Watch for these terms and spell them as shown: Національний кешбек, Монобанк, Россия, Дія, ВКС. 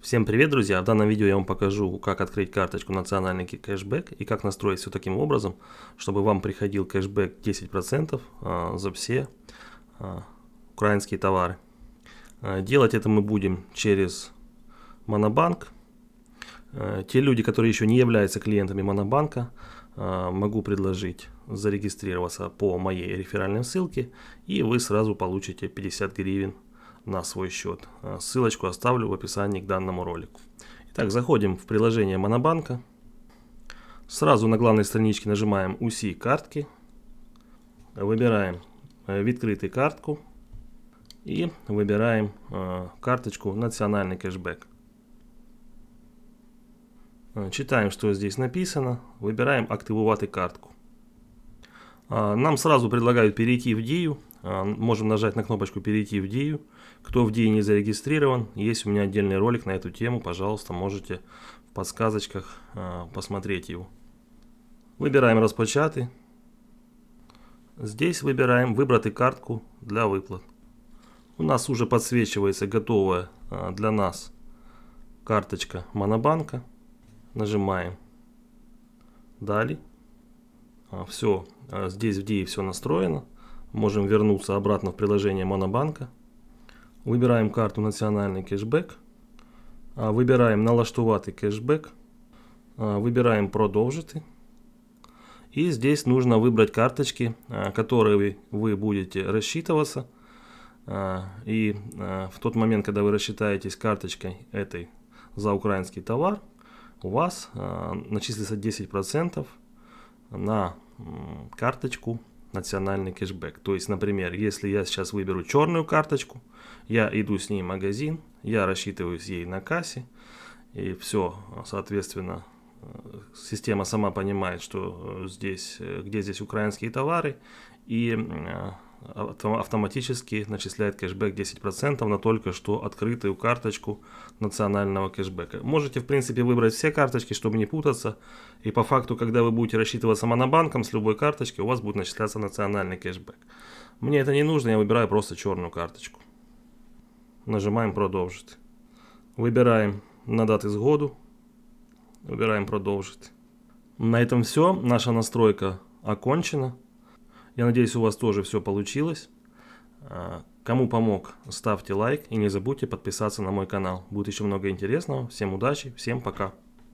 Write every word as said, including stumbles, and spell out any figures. Всем привет, друзья! В данном видео я вам покажу, как открыть карточку национальный кэшбэк и как настроить все таким образом, чтобы вам приходил кэшбэк десять процентов за все украинские товары. Делать это мы будем через Монобанк. Те люди, которые еще не являются клиентами Монобанка, могу предложить зарегистрироваться по моей реферальной ссылке, и вы сразу получите пятьдесят гривен на свой счет. Ссылочку оставлю в описании к данному ролику. Итак, заходим в приложение Монобанка. Сразу на главной страничке нажимаем «Уси картки». Выбираем «Открытый картку» и выбираем карточку «Национальный кэшбэк». Читаем, что здесь написано. Выбираем «Активувати картку». Нам сразу предлагают перейти в Дію. Можем нажать на кнопочку «Перейти в Дію». Кто в Дії не зарегистрирован, есть у меня отдельный ролик на эту тему. Пожалуйста, можете в подсказочках посмотреть его. Выбираем «Розпочати». Здесь выбираем «Выбрать картку для выплат». У нас уже подсвечивается готовая для нас карточка Монобанка. Нажимаем «Далее». Все, здесь в Дії все настроено. Можем вернуться обратно в приложение Монобанка. Выбираем карту «Национальный кэшбэк». Выбираем «Налаштувати кэшбэк». Выбираем «Продовжити». И здесь нужно выбрать карточки, которые вы будете рассчитываться. И в тот момент, когда вы рассчитаетесь карточкой этой за украинский товар, у вас начислится десять процентов на карточку «Национальный кэшбэк». То есть, например, если я сейчас выберу черную карточку, я иду с ней в магазин, я рассчитываюсь ей на кассе, и все, соответственно, система сама понимает, что здесь, где здесь украинские товары, и автоматически начисляет кэшбэк десять процентов на только что открытую карточку национального кэшбэка. Можете, в принципе, выбрать все карточки, чтобы не путаться. И по факту, когда вы будете рассчитываться Монобанком, с любой карточки у вас будет начисляться национальный кэшбэк. Мне это не нужно, я выбираю просто черную карточку. Нажимаем «Продолжить». Выбираем «Надати згоду». Выбираем «Продолжить». На этом все. Наша настройка окончена. Я надеюсь, у вас тоже все получилось. Кому помог, ставьте лайк и не забудьте подписаться на мой канал. Будет еще много интересного. Всем удачи, всем пока.